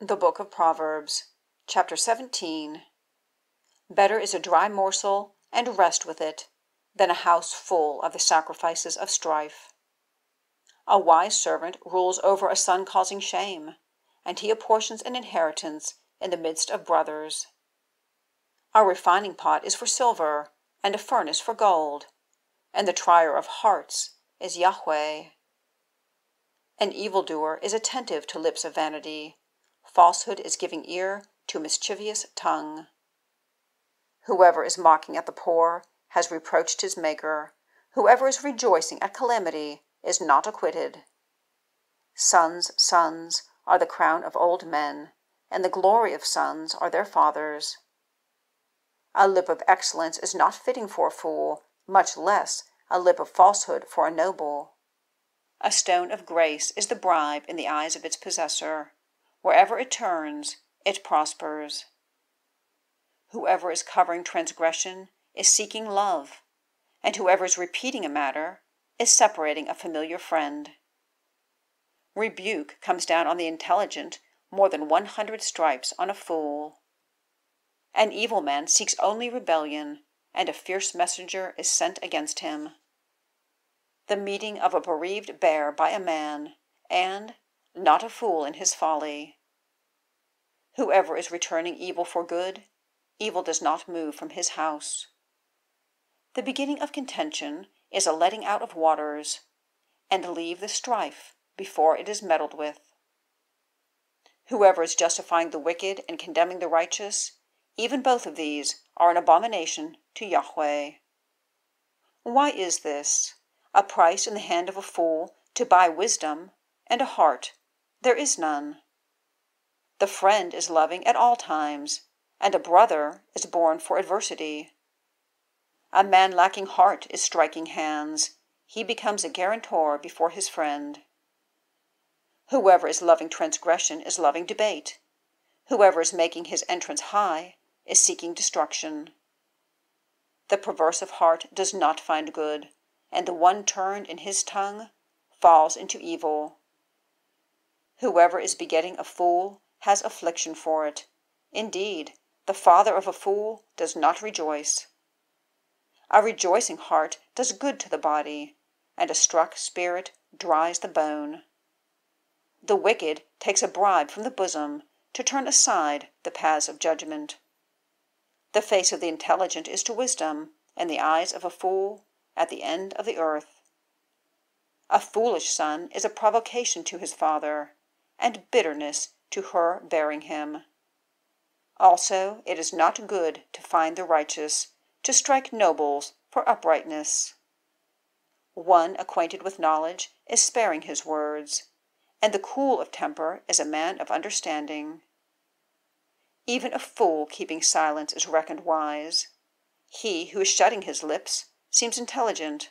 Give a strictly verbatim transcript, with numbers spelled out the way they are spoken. The Book of Proverbs, Chapter seventeen. Better is a dry morsel, and rest with it, than a house full of the sacrifices of strife. A wise servant rules over a son causing shame, and he apportions an inheritance in the midst of brothers. A refining pot is for silver, and a furnace for gold, and the trier of hearts is Yahweh. An evildoer is attentive to lips of vanity. Falsehood is giving ear to a mischievous tongue. Whoever is mocking at the poor has reproached his Maker. Whoever is rejoicing at calamity is not acquitted. Sons' sons are the crown of old men, and the glory of sons are their fathers. A lip of excellence is not fitting for a fool, much less a lip of falsehood for a noble. A stone of grace is the bribe in the eyes of its possessor. Wherever it turns, it prospers. Whoever is covering transgression is seeking love, and whoever is repeating a matter is separating a familiar friend. Rebuke comes down on the intelligent more than one hundred stripes on a fool. An evil man seeks only rebellion, and a fierce messenger is sent against him. The meeting of a bereaved bear by a man, and not a fool in his folly. Whoever is returning evil for good, evil does not move from his house. The beginning of contention is a letting out of waters, and leave the strife before it is meddled with. Whoever is justifying the wicked and condemning the righteous, even both of these are an abomination to Yahweh. Why is this? A price in the hand of a fool to buy wisdom, and a heart there is none. The friend is loving at all times, and a brother is born for adversity. A man lacking heart is striking hands. He becomes a guarantor before his friend. Whoever is loving transgression is loving debate. Whoever is making his entrance high is seeking destruction. The perverse of heart does not find good, and the one turned in his tongue falls into evil. Whoever is begetting a fool has affliction for it. Indeed, the father of a fool does not rejoice. A rejoicing heart does good to the body, and a struck spirit dries the bone. The wicked takes a bribe from the bosom to turn aside the paths of judgment. The face of the intelligent is to wisdom, and the eyes of a fool at the end of the earth. A foolish son is a provocation to his father, and bitterness to her bearing him. Also, it is not good to find the righteous, to strike nobles for uprightness. One acquainted with knowledge is sparing his words, and the cool of temper is a man of understanding. Even a fool keeping silence is reckoned wise. He who is shutting his lips seems intelligent,